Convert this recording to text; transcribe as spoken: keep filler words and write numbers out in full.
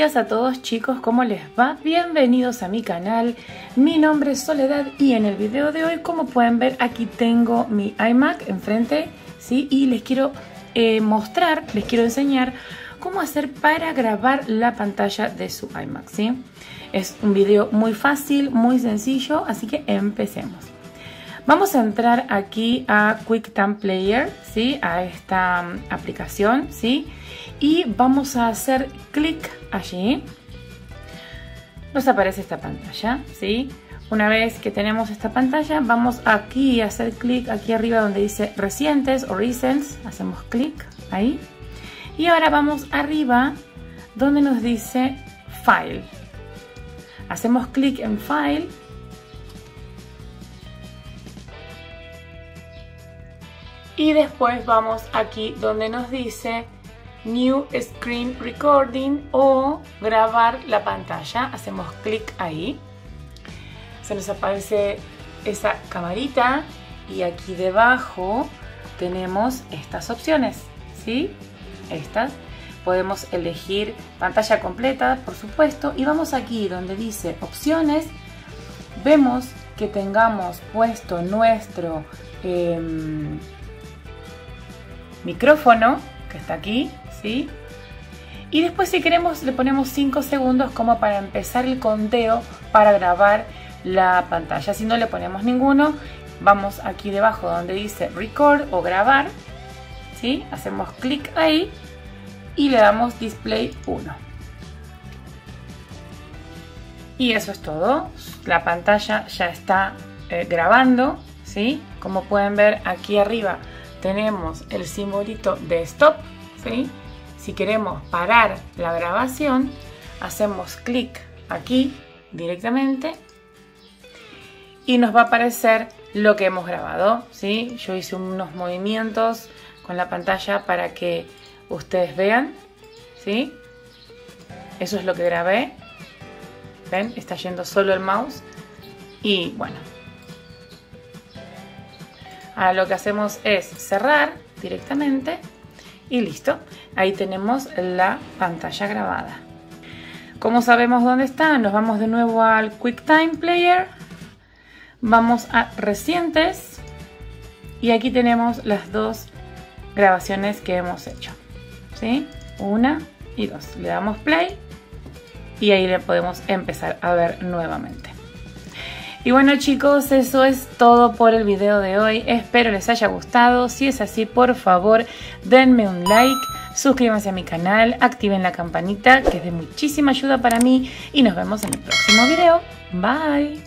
días a todos, chicos, ¿cómo les va? Bienvenidos a mi canal, mi nombre es Soledad y en el video de hoy, como pueden ver, aquí tengo mi iMac enfrente, ¿sí? Y les quiero eh, mostrar, les quiero enseñar cómo hacer para grabar la pantalla de su iMac, ¿sí? Es un video muy fácil, muy sencillo, así que empecemos. Vamos a entrar aquí a QuickTime Player, ¿sí? A esta aplicación, ¿sí? Y vamos a hacer clic allí. Nos aparece esta pantalla, ¿sí? Una vez que tenemos esta pantalla, vamos aquí a hacer clic aquí arriba donde dice Recientes o Recents. Hacemos clic ahí. Y ahora vamos arriba donde nos dice File. Hacemos clic en File. Y después vamos aquí donde nos dice New Screen Recording o grabar la pantalla. Hacemos clic ahí. Se nos aparece esa camarita y aquí debajo tenemos estas opciones, ¿sí? Estas. Podemos elegir pantalla completa, por supuesto. Y vamos aquí donde dice opciones. Vemos que tengamos puesto nuestro... Eh, micrófono, que está aquí, ¿sí? Y después, si queremos, le ponemos cinco segundos como para empezar el conteo para grabar la pantalla. Si no le ponemos ninguno, vamos aquí debajo donde dice record o grabar, ¿sí? Hacemos clic ahí y le damos display uno. Y eso es todo. La pantalla ya está eh, grabando, ¿sí? Como pueden ver aquí arriba tenemos el simbolito de stop, ¿sí? Si queremos parar la grabación, hacemos clic aquí directamente y nos va a aparecer lo que hemos grabado, ¿sí? Yo hice unos movimientos con la pantalla para que ustedes vean, ¿sí? Eso es lo que grabé. ¿Ven? Está yendo solo el mouse y bueno. Ahora lo que hacemos es cerrar directamente y listo. Ahí tenemos la pantalla grabada. ¿Cómo sabemos dónde está? Nos vamos de nuevo al QuickTime Player. Vamos a Recientes. Y aquí tenemos las dos grabaciones que hemos hecho, ¿sí? Una y dos. Le damos play y ahí le podemos empezar a ver nuevamente. Y bueno, chicos, eso es todo por el video de hoy. Espero les haya gustado. Si es así, por favor, denme un like, suscríbanse a mi canal, activen la campanita, que es de muchísima ayuda para mí. Y nos vemos en el próximo video. Bye.